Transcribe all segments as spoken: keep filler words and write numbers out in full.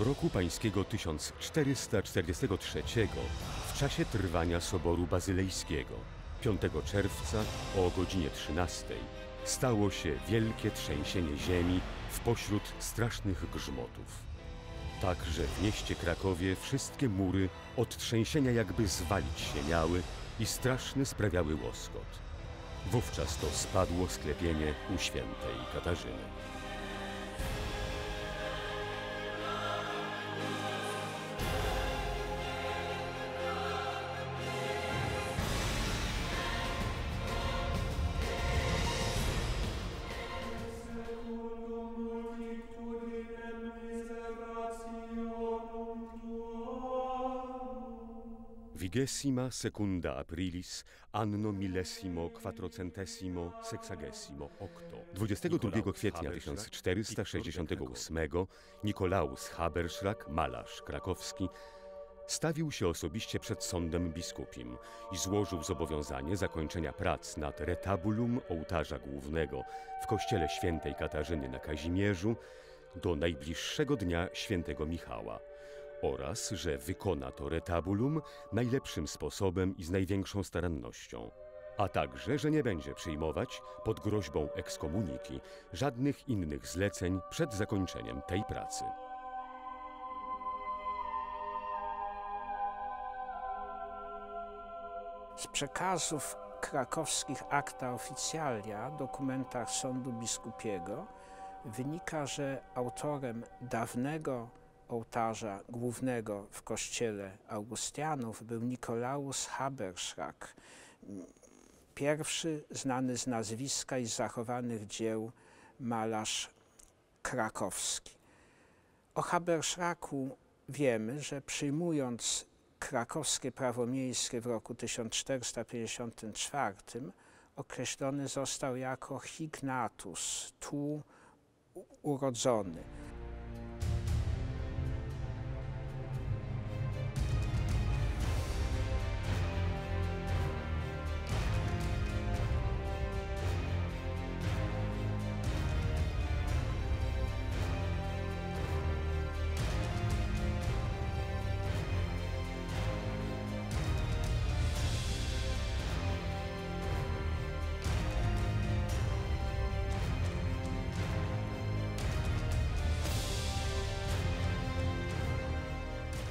Roku pańskiego tysiąc czterysta czterdziestego trzeciego, w czasie trwania Soboru Bazylejskiego, piątego czerwca o godzinie trzynastej, stało się wielkie trzęsienie ziemi w pośród strasznych grzmotów. Także w mieście Krakowie wszystkie mury od trzęsienia jakby zwalić się miały i straszny sprawiały łoskot. Wówczas to spadło sklepienie u świętej Katarzyny. Vigesima secunda aprilis, anno millesimo quattrocentesimo sexagesimo octo. dwudziestego drugiego kwietnia tysiąc czterysta sześćdziesiątego ósmego Nikolaus Haberschrack, malarz krakowski, stawił się osobiście przed sądem biskupim i złożył zobowiązanie zakończenia prac nad retabulum ołtarza głównego w kościele świętej Katarzyny na Kazimierzu do najbliższego dnia świętego Michała, oraz że wykona to retabulum najlepszym sposobem i z największą starannością, a także, że nie będzie przyjmować pod groźbą ekskomuniki żadnych innych zleceń przed zakończeniem tej pracy. Z przekazów krakowskich acta officialia, dokumentach sądu biskupiego, wynika, że autorem dawnego ołtarza głównego w kościele augustianów był Nikolaus Haberschrack, pierwszy znany z nazwiska i z zachowanych dzieł malarz krakowski. O Haberschracku wiemy, że przyjmując krakowskie prawo miejskie w roku tysiąc czterysta pięćdziesiątym czwartym określony został jako hignatus, tu urodzony.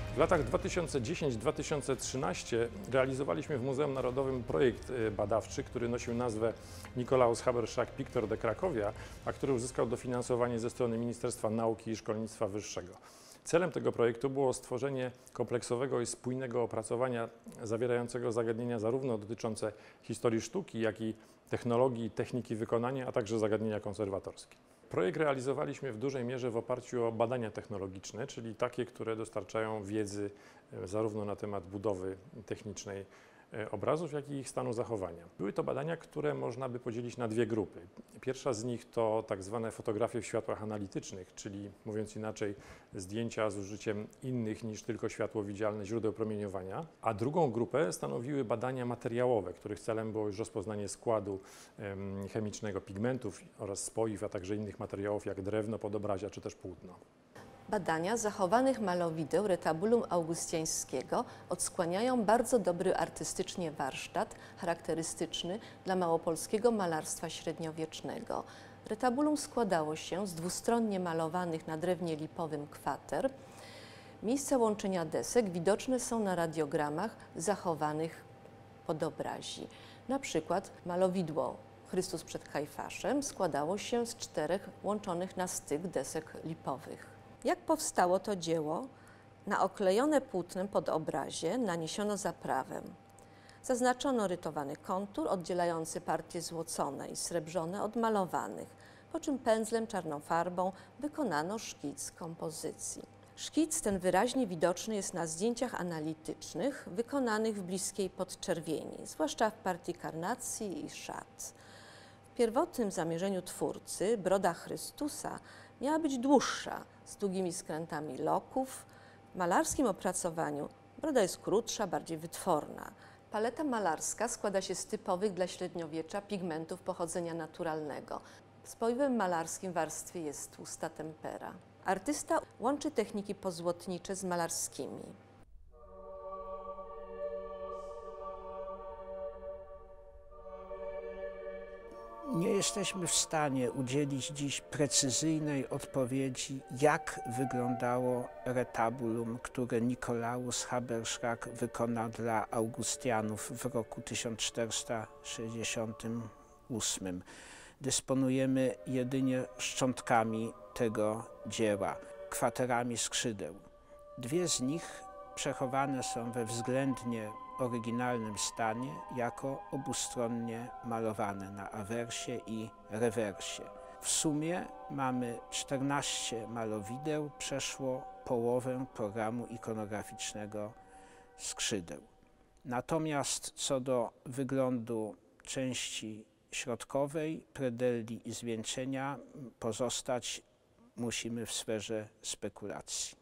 W latach dwa tysiące dziesiątym do dwa tysiące trzynastego realizowaliśmy w Muzeum Narodowym projekt badawczy, który nosił nazwę Nikolaus Haberschrack, pictor de Cracovia, a który uzyskał dofinansowanie ze strony Ministerstwa Nauki i Szkolnictwa Wyższego. Celem tego projektu było stworzenie kompleksowego i spójnego opracowania zawierającego zagadnienia zarówno dotyczące historii sztuki, jak i technologii i techniki wykonania, a także zagadnienia konserwatorskie. Projekt realizowaliśmy w dużej mierze w oparciu o badania technologiczne, czyli takie, które dostarczają wiedzy zarówno na temat budowy technicznej obrazów, jak i ich stanu zachowania. Były to badania, które można by podzielić na dwie grupy. Pierwsza z nich to tak zwane fotografie w światłach analitycznych, czyli mówiąc inaczej zdjęcia z użyciem innych niż tylko światło widzialne źródeł promieniowania, a drugą grupę stanowiły badania materiałowe, których celem było już rozpoznanie składu chemicznego pigmentów oraz spoiw, a także innych materiałów jak drewno, podobrazia czy też płótno. Badania zachowanych malowideł Retabulum Augustiańskiego odskłaniają bardzo dobry artystycznie warsztat charakterystyczny dla małopolskiego malarstwa średniowiecznego. Retabulum składało się z dwustronnie malowanych na drewnie lipowym kwater. Miejsca łączenia desek widoczne są na radiogramach zachowanych podobrazi. Na przykład malowidło Chrystus przed Kajfaszem składało się z czterech łączonych na styk desek lipowych. Jak powstało to dzieło? Na oklejone płótnem podobrazie naniesiono zaprawę. Zaznaczono rytowany kontur oddzielający partie złocone i srebrzone od malowanych, po czym pędzlem czarną farbą wykonano szkic kompozycji. Szkic ten wyraźnie widoczny jest na zdjęciach analitycznych wykonanych w bliskiej podczerwieni, zwłaszcza w partii karnacji i szat. W pierwotnym zamierzeniu twórcy broda Chrystusa miała być dłuższa, z długimi skrętami loków. W malarskim opracowaniu broda jest krótsza, bardziej wytworna. Paleta malarska składa się z typowych dla średniowiecza pigmentów pochodzenia naturalnego. Spoiwem malarskim w warstwie jest tłusta tempera, Artysta łączy techniki pozłotnicze z malarskimi. Nie jesteśmy w stanie udzielić dziś precyzyjnej odpowiedzi, jak wyglądało retabulum, które Nikolaus Haberschrack wykonał dla augustianów w roku tysiąc czterysta sześćdziesiątym ósmym. Dysponujemy jedynie szczątkami tego dzieła, kwaterami skrzydeł. Dwie z nich przechowane są we względnie oryginalnym stanie jako obustronnie malowane na awersie i rewersie. W sumie mamy czternaście malowideł, przeszło połowę programu ikonograficznego skrzydeł. Natomiast co do wyglądu części środkowej, predelli i zwieńczenia, pozostać musimy w sferze spekulacji.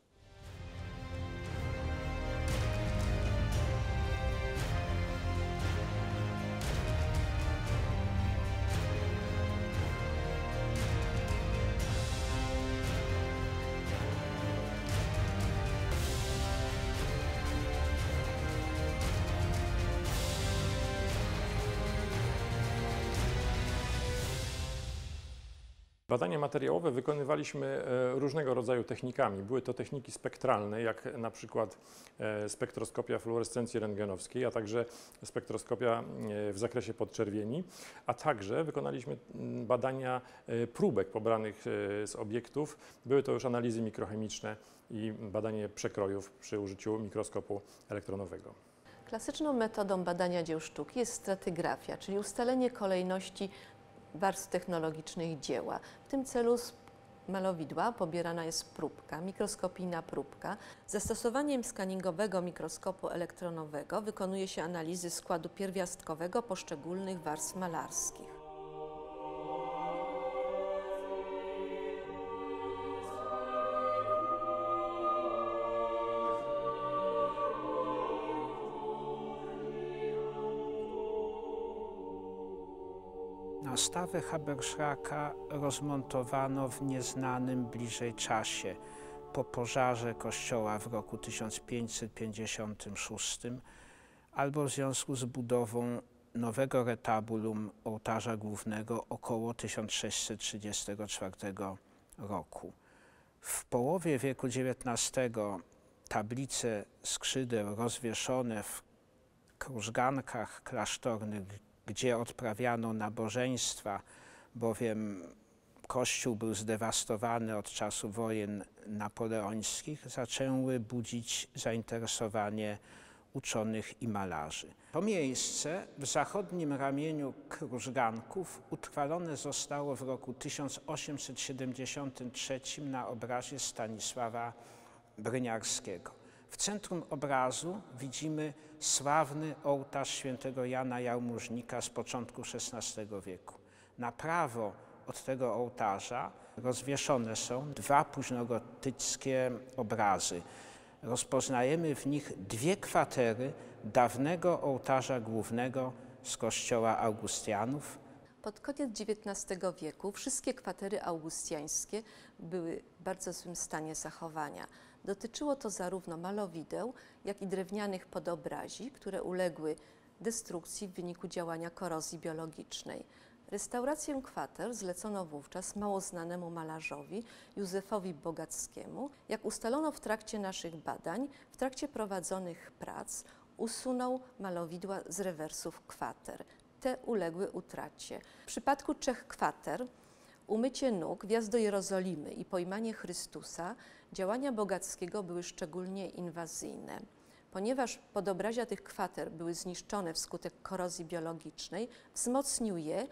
Badania materiałowe wykonywaliśmy różnego rodzaju technikami. Były to techniki spektralne, jak na przykład spektroskopia fluorescencji rentgenowskiej, a także spektroskopia w zakresie podczerwieni, a także wykonaliśmy badania próbek pobranych z obiektów. Były to już analizy mikrochemiczne i badanie przekrojów przy użyciu mikroskopu elektronowego. Klasyczną metodą badania dzieł sztuki jest stratygrafia, czyli ustalenie kolejności warstw technologicznych dzieła. W tym celu z malowidła pobierana jest próbka, mikroskopijna próbka. Zastosowaniem skaningowego mikroskopu elektronowego wykonuje się analizy składu pierwiastkowego poszczególnych warstw malarskich. Wystawę Haberschracka rozmontowano w nieznanym bliżej czasie, po pożarze kościoła w roku tysiąc pięćset pięćdziesiątym szóstym albo w związku z budową nowego retabulum ołtarza głównego około tysiąc sześćset trzydziestego czwartego roku. W połowie wieku dziewiętnastego tablice skrzydeł rozwieszone w krużgankach klasztornych, gdzie odprawiano nabożeństwa, bowiem kościół był zdewastowany od czasu wojen napoleońskich, zaczęły budzić zainteresowanie uczonych i malarzy. To miejsce w zachodnim ramieniu krużganków utrwalone zostało w roku tysiąc osiemset siedemdziesiątym trzecim na obrazie Stanisława Brynarskiego. W centrum obrazu widzimy sławny ołtarz świętego Jana Jałmużnika z początku szesnastego wieku. Na prawo od tego ołtarza rozwieszone są dwa późnogotyckie obrazy. Rozpoznajemy w nich dwie kwatery dawnego ołtarza głównego z kościoła augustianów. Pod koniec dziewiętnastego wieku wszystkie kwatery augustiańskie były w bardzo złym stanie zachowania. Dotyczyło to zarówno malowideł, jak i drewnianych podobrazi, które uległy destrukcji w wyniku działania korozji biologicznej. Restaurację kwater zlecono wówczas mało znanemu malarzowi Józefowi Bogackiemu. Jak ustalono w trakcie naszych badań, w trakcie prowadzonych prac usunął malowidła z rewersów kwater. Te uległy utracie. W przypadku trzech kwater, umycie nóg, wjazd do Jerozolimy i pojmanie Chrystusa, działania Bogackiego były szczególnie inwazyjne. Ponieważ podobrazia tych kwater były zniszczone wskutek korozji biologicznej, wzmocnił je,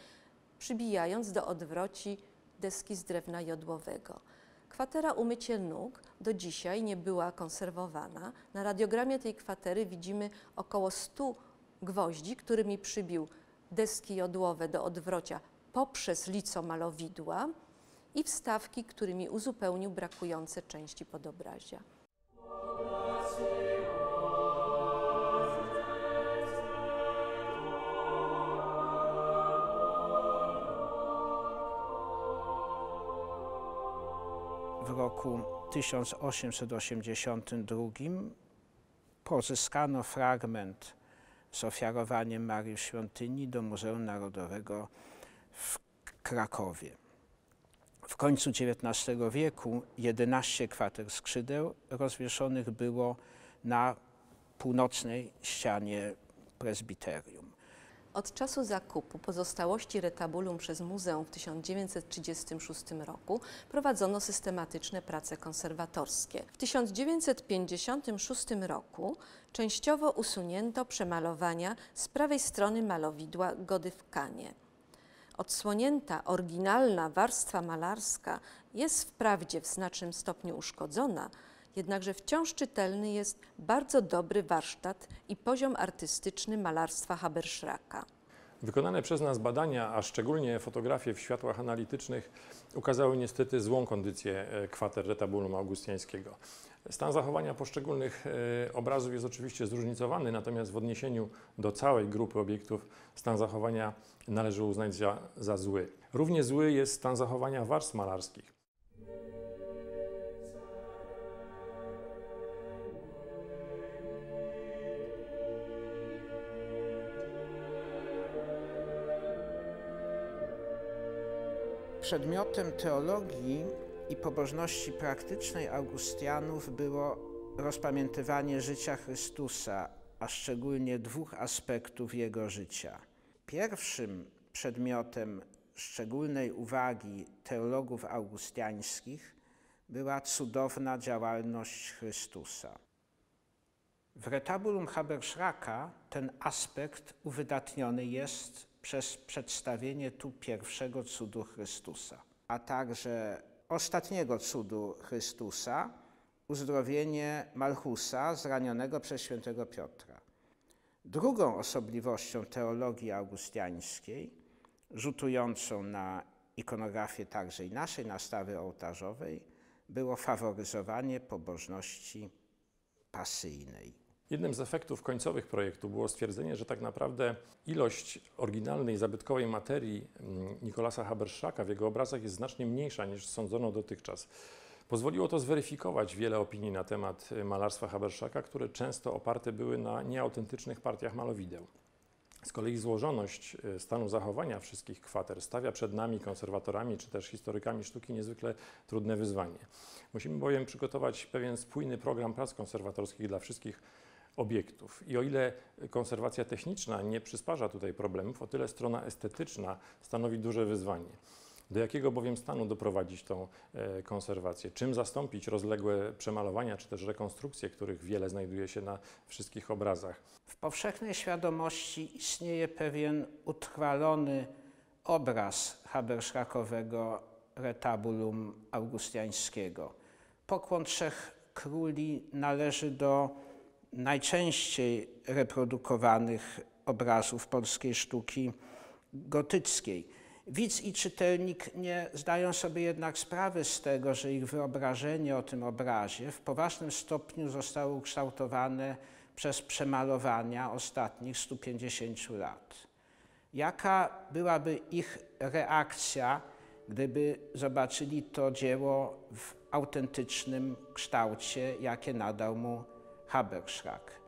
przybijając do odwroci deski z drewna jodłowego. Kwatera umycie nóg do dzisiaj nie była konserwowana. Na radiogramie tej kwatery widzimy około stu gwoździ, którymi przybił deski jodłowe do odwrocia poprzez lico malowidła i wstawki, którymi uzupełnił brakujące części podobrazia. W roku tysiąc osiemset osiemdziesiątym drugim pozyskano fragment z ofiarowaniem Marii w Świątyni do Muzeum Narodowego w Krakowie. W końcu dziewiętnastego wieku jedenaście kwater skrzydeł rozwieszonych było na północnej ścianie prezbiterium. Od czasu zakupu pozostałości retabulum przez muzeum w tysiąc dziewięćset trzydziestym szóstym roku prowadzono systematyczne prace konserwatorskie. W tysiąc dziewięćset pięćdziesiątym szóstym roku częściowo usunięto przemalowania z prawej strony malowidła Godywkanie. Odsłonięta oryginalna warstwa malarska jest wprawdzie w znacznym stopniu uszkodzona, jednakże wciąż czytelny jest bardzo dobry warsztat i poziom artystyczny malarstwa Haberschracka. Wykonane przez nas badania, a szczególnie fotografie w światłach analitycznych, ukazały niestety złą kondycję kwater Retabulum Augustiańskiego. Stan zachowania poszczególnych obrazów jest oczywiście zróżnicowany, natomiast w odniesieniu do całej grupy obiektów stan zachowania należy uznać za, za zły. Równie zły jest stan zachowania warstw malarskich. Przedmiotem teologii i pobożności praktycznej Augustianów było rozpamiętywanie życia Chrystusa, a szczególnie dwóch aspektów Jego życia. Pierwszym przedmiotem szczególnej uwagi teologów augustiańskich była cudowna działalność Chrystusa. W Retabulum Haberschracka ten aspekt uwydatniony jest przez przedstawienie tu pierwszego cudu Chrystusa, a także ostatniego cudu Chrystusa, uzdrowienie Malchusa zranionego przez świętego Piotra. Drugą osobliwością teologii augustiańskiej, rzutującą na ikonografię także i naszej nastawy ołtarzowej, było faworyzowanie pobożności pasyjnej. Jednym z efektów końcowych projektu było stwierdzenie, że tak naprawdę ilość oryginalnej, zabytkowej materii Nikolasa Haberschracka w jego obrazach jest znacznie mniejsza niż sądzono dotychczas. Pozwoliło to zweryfikować wiele opinii na temat malarstwa Haberschracka, które często oparte były na nieautentycznych partiach malowideł. Z kolei złożoność stanu zachowania wszystkich kwater stawia przed nami, konserwatorami czy też historykami sztuki, niezwykle trudne wyzwanie. Musimy bowiem przygotować pewien spójny program prac konserwatorskich dla wszystkich obiektów. I o ile konserwacja techniczna nie przysparza tutaj problemów, o tyle strona estetyczna stanowi duże wyzwanie. Do jakiego bowiem stanu doprowadzić tą konserwację? Czym zastąpić rozległe przemalowania czy też rekonstrukcje, których wiele znajduje się na wszystkich obrazach? W powszechnej świadomości istnieje pewien utrwalony obraz Haberschrackowego Retabulum Augustiańskiego. Pokłon Trzech Króli należy do najczęściej reprodukowanych obrazów polskiej sztuki gotyckiej. Widz i czytelnik nie zdają sobie jednak sprawy z tego, że ich wyobrażenie o tym obrazie w poważnym stopniu zostało ukształtowane przez przemalowania ostatnich stu pięćdziesięciu lat. Jaka byłaby ich reakcja, gdyby zobaczyli to dzieło w autentycznym kształcie, jakie nadał mu Haberschrack?